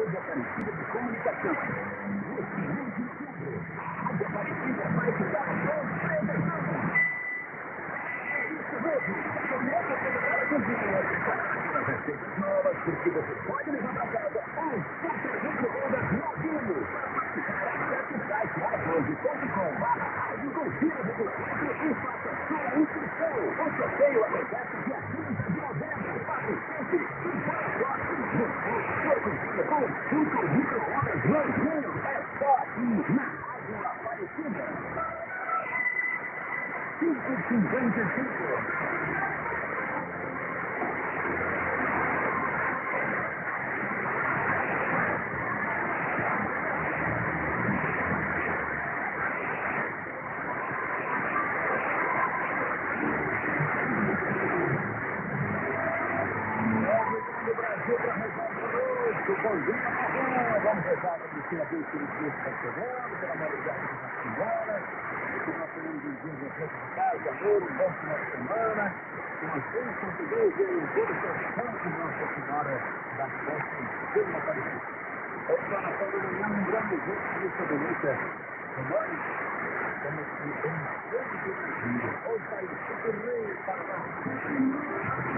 Rede Aparecida de Comunicação. Neste mês de outubro, a Rádio Aparecida vai ficar show de televisão. É isso mesmo. Começa a celebrar com dinheiro. As receitas novas, porque você pode levar para casa um super micro-ondas novinho. Acesse o site radioconde.com.br e faça sua inscrição. O sorteio acontece dia 30 de novembro. Cinco micro-ondas novinho é só aqui na Rádio Aparecida. 5,55. Bom dia, vamos rezar para que a Deus que nos deu está chegando, pela maioridade que está embora, que nós teremos um dia de paz, amor, um bom final de semana, que nós temos português e um dia de santo de Nossa Senhora da Festa de Deus Aparecida. Hoje nós estamos lembrando de essa bonita, que nós temos que ter um grande dia. Hoje está aí, super rei para nós.